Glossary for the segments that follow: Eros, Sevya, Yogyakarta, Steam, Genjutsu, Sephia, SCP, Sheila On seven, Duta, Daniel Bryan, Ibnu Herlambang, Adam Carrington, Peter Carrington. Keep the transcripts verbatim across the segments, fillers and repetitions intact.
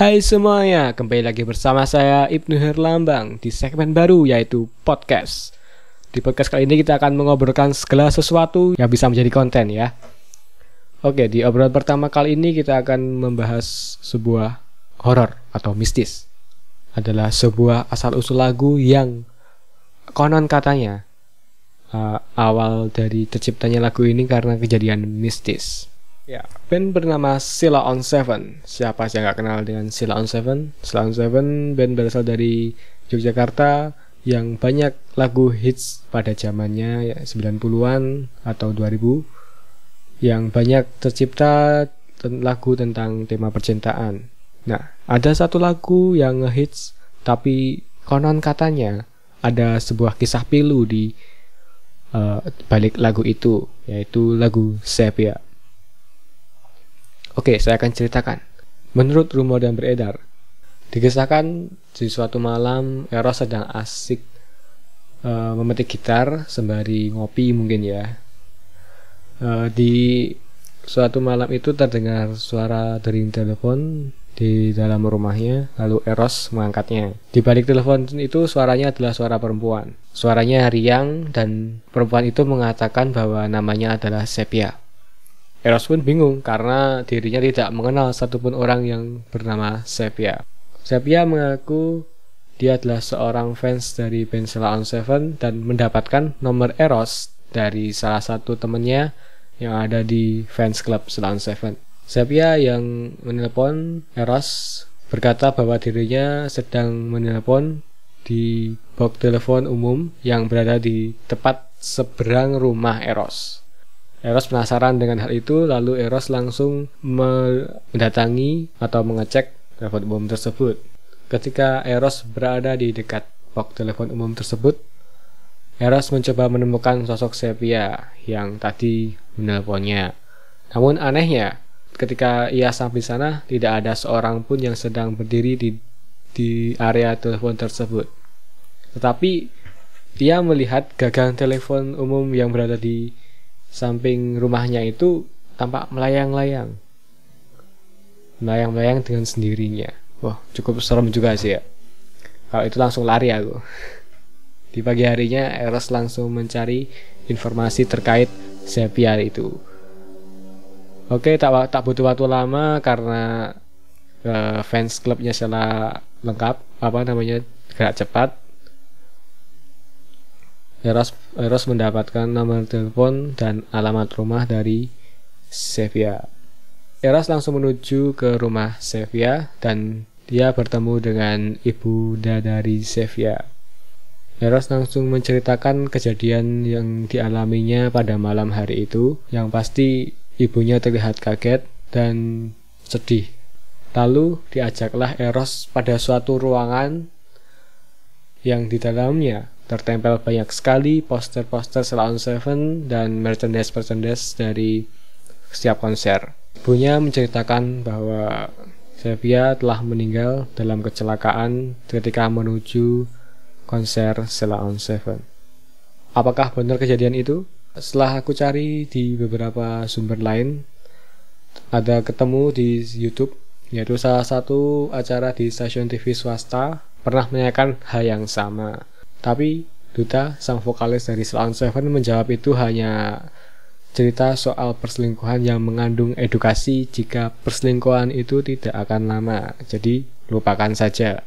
Hai semuanya, kembali lagi bersama saya Ibnu Herlambang di segmen baru yaitu podcast. Di podcast kali ini kita akan mengobrolkan segala sesuatu yang bisa menjadi konten ya. Oke, di obrolan pertama kali ini kita akan membahas sebuah horor atau mistis. Adalah sebuah asal-usul lagu yang konon katanya uh, awal dari terciptanya lagu ini karena kejadian mistis. Ya, band bernama Sheila On seven. Siapa sih yang gak kenal dengan Sheila On seven? Sheila On seven, band berasal dari Yogyakarta yang banyak lagu hits pada zamannya ya, sembilan puluhan atau dua ribu, yang banyak tercipta ten- lagu tentang tema percintaan. Nah, ada satu lagu yang ngehits, tapi konon katanya ada sebuah kisah pilu di uh, balik lagu itu, yaitu lagu Sevya. Oke, saya akan ceritakan. Menurut rumor yang beredar, dikisahkan di suatu malam Eros sedang asik uh, memetik gitar sembari ngopi mungkin ya. Uh, di suatu malam itu terdengar suara dering telepon di dalam rumahnya, lalu Eros mengangkatnya. Di balik telepon itu suaranya adalah suara perempuan. Suaranya riang dan perempuan itu mengatakan bahwa namanya adalah Sephia. Eros pun bingung karena dirinya tidak mengenal satupun orang yang bernama Sevya. Sevya mengaku dia adalah seorang fans dari band Sheila On seven dan mendapatkan nomor Eros dari salah satu temannya yang ada di fans club Sheila On seven. Sevya yang menelpon Eros berkata bahwa dirinya sedang menelpon di box telepon umum yang berada di tepat seberang rumah Eros. Eros penasaran dengan hal itu, lalu Eros langsung mendatangi atau mengecek telepon umum tersebut. Ketika Eros berada di dekat box telepon umum tersebut, Eros mencoba menemukan sosok Sephia yang tadi menelponnya. Namun anehnya, ketika ia sampai sana, tidak ada seorang pun yang sedang berdiri di, di area telepon tersebut. Tetapi, ia melihat gagang telepon umum yang berada di samping rumahnya itu tampak melayang-layang melayang-layang dengan sendirinya. Wah, cukup serem juga sih ya. Kalau itu langsung lari aku. Di pagi harinya Eros langsung mencari informasi terkait Sephia itu. Oke, tak, tak butuh waktu lama karena uh, fans clubnya salah lengkap apa namanya gerak cepat. Eros, Eros mendapatkan nomor telepon dan alamat rumah dari Sephia. Eros langsung menuju ke rumah Sephia dan dia bertemu dengan ibu dari Sephia. Eros langsung menceritakan kejadian yang dialaminya pada malam hari itu, yang pasti ibunya terlihat kaget dan sedih. Lalu diajaklah Eros pada suatu ruangan yang di dalamnya tertempel banyak sekali poster-poster Sheila On seven dan merchandise-merchandise dari setiap konser. Ibunya menceritakan bahwa Sephia telah meninggal dalam kecelakaan ketika menuju konser Sheila On seven. Apakah benar kejadian itu? Setelah aku cari di beberapa sumber lain, ada ketemu di YouTube, yaitu salah satu acara di stasiun T V swasta pernah menanyakan hal yang sama. Tapi Duta, sang vokalis dari Sheila On seven, menjawab itu hanya cerita soal perselingkuhan yang mengandung edukasi jika perselingkuhan itu tidak akan lama, jadi lupakan saja.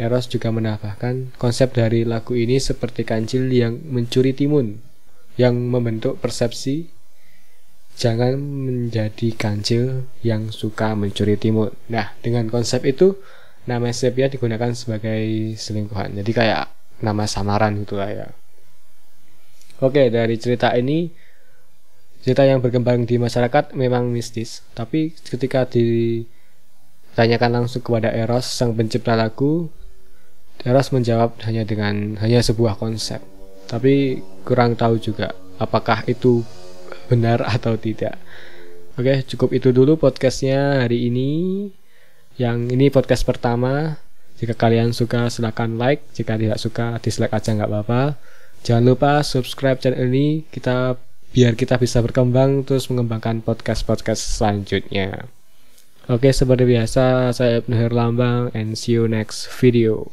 Eros juga menambahkan konsep dari lagu ini seperti kancil yang mencuri timun, yang membentuk persepsi. Jangan menjadi kancil yang suka mencuri timun. Nah, dengan konsep itu nama Sephia digunakan sebagai selingkuhan, jadi kayak nama samaran gitu lah ya. Oke, dari cerita ini, cerita yang berkembang di masyarakat memang mistis, tapi ketika ditanyakan langsung kepada Eros, sang pencipta lagu, Eros menjawab hanya dengan hanya sebuah konsep, tapi kurang tahu juga apakah itu benar atau tidak. Oke, cukup itu dulu podcastnya hari ini. Yang ini podcast pertama. Jika kalian suka silakan like, jika tidak suka dislike aja nggak apa-apa. Jangan lupa subscribe channel ini kita biar kita bisa berkembang terus mengembangkan podcast-podcast selanjutnya. Oke, seperti biasa, saya Ibnu Herlambang, and see you next video.